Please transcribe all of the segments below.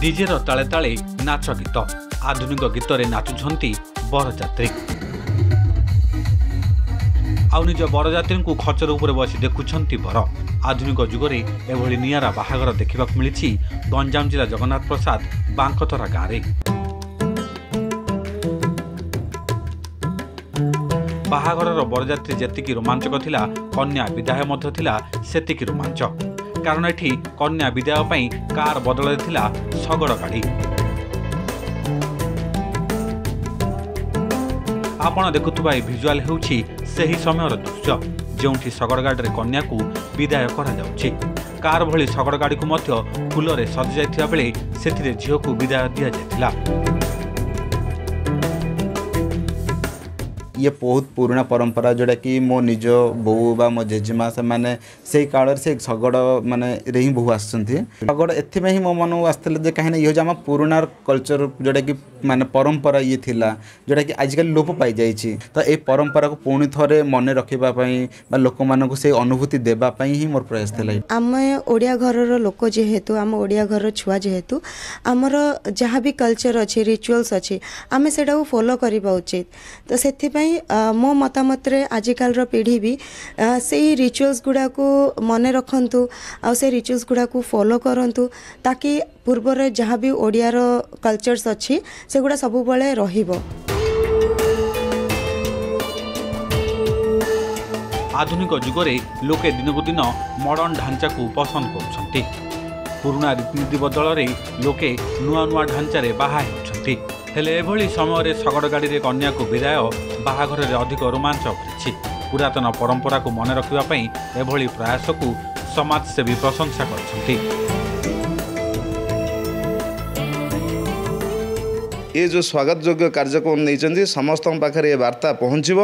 डीजेर ताले ताले नाच गीत आधुनिक गीतरे नाचुंट बरजात्री आज बरजात्री को खचर उपर बसी देखुंट बर। आधुनिक जुगरे एभली नियारा बाहागर देखा मिली गंजाम जिला जगन्नाथ प्रसाद बांखरा गाँव बाहागर बरजात्री जेतिकी रोमांचक थिला कन्या विदाय मध्य थिला सेतिकी रोमांच कारण एठी कन्या विदाय पई कार बदल थिला सगड़ गाड़ी। आपण देखुथुबा ए विजुअल हेउछि सेही समयर दृश्य जोठी सगड़ गाड़ी रे कन्या को विदाय करा जाउछि। कार भली सगड़ गाड़ी को मध्य फूल रे सजी जायथिया बेले सेथिरे झियो को विदाय दिया जायथिला। ये बहुत पुराना परंपरा जोटा कि मो निज बो बा मो जेजेमा से मैंने से काल से झगड़ मानने ही बो आगड़ एथि मो मन को आसते कहीं ये हूँ आम पुराना कल्चर जोटा कि मानने परंपरा ये थिला जोटा कि आजिकल लोप पाई जाइए। तो ये परंपरा को पुणी थे मन रखापी लोक मानक से अनुभूति देवाई ही मोर प्रयास थी। आम ओडिया घर लोक जेहेतु आम ओडिया घर छुआ जेहेतु आमर जहाँ भी कल्चर अच्छे रिचुअल्स अच्छे आम से फॉलो करवा उचित। तो से मो मतामत आजिकल पीढ़ी भी से रिचुअल्स गुड़ा को मने रखंतु आ से रिचुअल्स गुड़ा को फॉलो करंतु ताकि पूर्वर जहाँ भी ओडिया रो कल्चर्स अच्छी से गुड़ा सब बळे रहिबो। आधुनिक जुगरे लोके दिनकु दिन मॉडर्न ढांचा को पसंद करछंती। पुराना रीतिनीति बदल रे लोके नुआ नुआ ढांचा रे बाहा हेउछंती। हेले एभली समय सगड़ गाड़ी रे कन्या को विदाय बाहाघर रे अधिक रोमांच भरिछि। पुरातन परंपरा को मन रखिबा पई एभली प्रयास को समाजसेवी प्रशंसा करछंती। ये जो स्वागत योग्य कार्यक्रम नैचंदी समस्त पाखरे वार्ता पहुँचब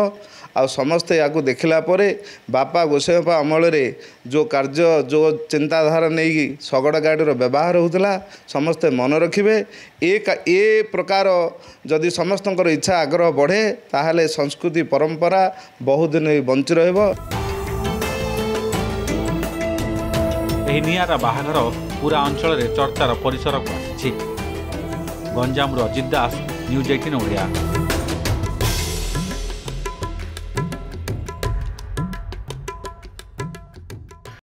आ समस्ते या देखला परे बापा गोसाईपा अमल रे जो कार्य जो चिंताधारा नहीं सगड़ गाड़ी व्यवहार होता समस्ते मन रखिबे। ए प्रकार जदि समस्त इच्छा आग्रह बढ़े ताहले संस्कृति परंपरा बहुत दिन बंची रहिबो। एही नियारा बाहाघर पूरा अंचल रे चर्चार परिसर को आछि। गंजाम अजित दास, न्यूज 18 ओडिया।